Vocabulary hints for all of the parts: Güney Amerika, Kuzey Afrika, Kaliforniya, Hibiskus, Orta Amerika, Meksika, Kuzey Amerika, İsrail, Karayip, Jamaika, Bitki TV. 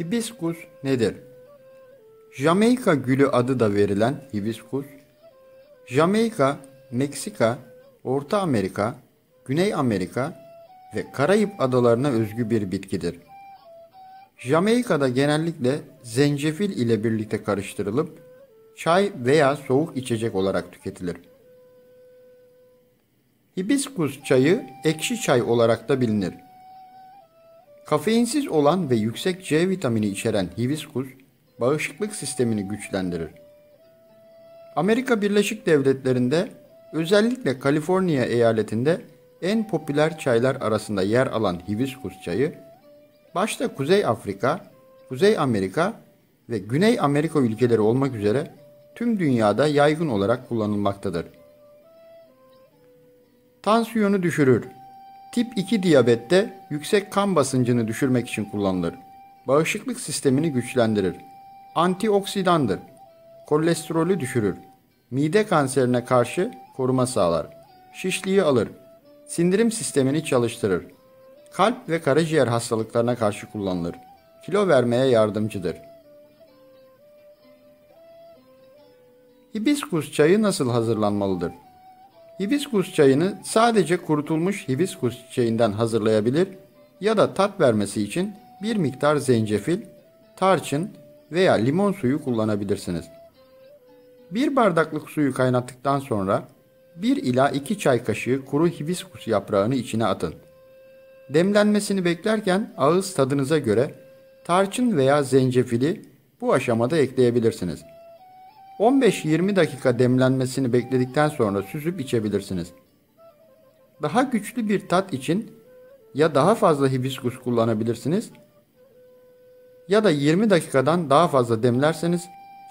Hibiskus nedir? Jamaika gülü adı da verilen hibiskus, Jamaika, Meksika, Orta Amerika, Güney Amerika ve Karayip adalarına özgü bir bitkidir. Jamaika'da genellikle zencefil ile birlikte karıştırılıp çay veya soğuk içecek olarak tüketilir. Hibiskus çayı ekşi çay olarak da bilinir. Kafeinsiz olan ve yüksek C vitamini içeren hibiskus bağışıklık sistemini güçlendirir. Amerika Birleşik Devletleri'nde özellikle Kaliforniya eyaletinde en popüler çaylar arasında yer alan hibiskus çayı, başta Kuzey Afrika, Kuzey Amerika ve Güney Amerika ülkeleri olmak üzere tüm dünyada yaygın olarak kullanılmaktadır. Tansiyonu düşürür. Tip 2 diyabette yüksek kan basıncını düşürmek için kullanılır. Bağışıklık sistemini güçlendirir. Antioksidandır. Kolesterolü düşürür. Mide kanserine karşı koruma sağlar. Şişliği alır. Sindirim sistemini çalıştırır. Kalp ve karaciğer hastalıklarına karşı kullanılır. Kilo vermeye yardımcıdır. Hibiskus çayı nasıl hazırlanmalıdır? Hibiskus çayını sadece kurutulmuş hibiskus çiçeğinden hazırlayabilir ya da tat vermesi için bir miktar zencefil, tarçın veya limon suyu kullanabilirsiniz. Bir bardaklık suyu kaynattıktan sonra 1 ila 2 çay kaşığı kuru hibiskus yaprağını içine atın. Demlenmesini beklerken ağız tadınıza göre tarçın veya zencefili bu aşamada ekleyebilirsiniz. 15-20 dakika demlenmesini bekledikten sonra süzüp içebilirsiniz. Daha güçlü bir tat için ya daha fazla hibiskus kullanabilirsiniz ya da 20 dakikadan daha fazla demlerseniz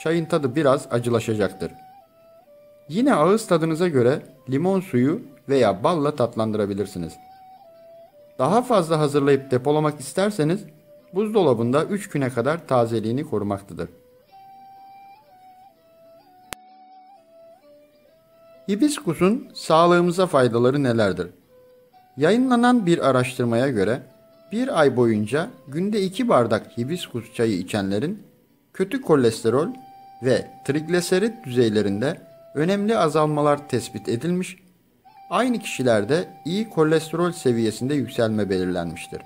çayın tadı biraz acılaşacaktır. Yine ağız tadınıza göre limon suyu veya balla tatlandırabilirsiniz. Daha fazla hazırlayıp depolamak isterseniz buzdolabında 3 güne kadar tazeliğini korumaktadır. Hibiskusun sağlığımıza faydaları nelerdir? Yayınlanan bir araştırmaya göre bir ay boyunca günde 2 bardak hibiskus çayı içenlerin kötü kolesterol ve trigliserit düzeylerinde önemli azalmalar tespit edilmiş, aynı kişilerde iyi kolesterol seviyesinde yükselme belirlenmiştir.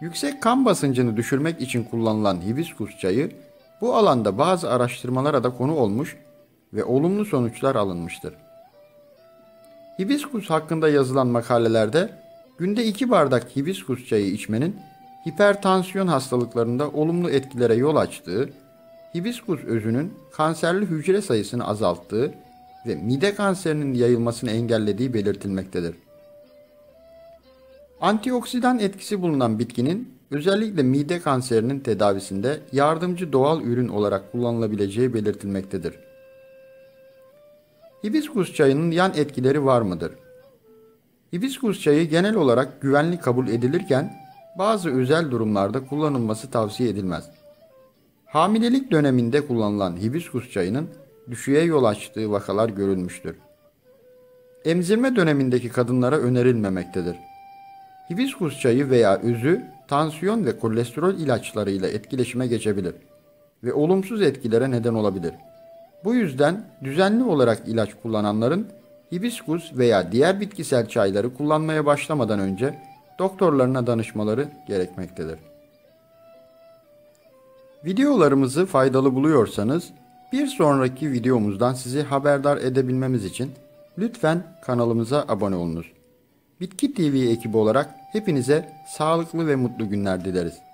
Yüksek kan basıncını düşürmek için kullanılan hibiskus çayı bu alanda bazı araştırmalara da konu olmuş ve olumlu sonuçlar alınmıştır. Hibiskus hakkında yazılan makalelerde günde 2 bardak hibiskus çayı içmenin hipertansiyon hastalıklarında olumlu etkilere yol açtığı, hibiskus özünün kanserli hücre sayısını azalttığı ve mide kanserinin yayılmasını engellediği belirtilmektedir. Antioksidan etkisi bulunan bitkinin özellikle mide kanserinin tedavisinde yardımcı doğal ürün olarak kullanılabileceği belirtilmektedir. Hibiskus çayının yan etkileri var mıdır? Hibiskus çayı genel olarak güvenli kabul edilirken bazı özel durumlarda kullanılması tavsiye edilmez. Hamilelik döneminde kullanılan hibiskus çayının düşüğe yol açtığı vakalar görülmüştür. Emzirme dönemindeki kadınlara önerilmemektedir. Hibiskus çayı veya özü tansiyon ve kolesterol ilaçlarıyla etkileşime geçebilir ve olumsuz etkilere neden olabilir. Bu yüzden düzenli olarak ilaç kullananların hibiskus veya diğer bitkisel çayları kullanmaya başlamadan önce doktorlarına danışmaları gerekmektedir. Videolarımızı faydalı buluyorsanız bir sonraki videomuzdan sizi haberdar edebilmemiz için lütfen kanalımıza abone olunuz. Bitki TV ekibi olarak hepinize sağlıklı ve mutlu günler dileriz.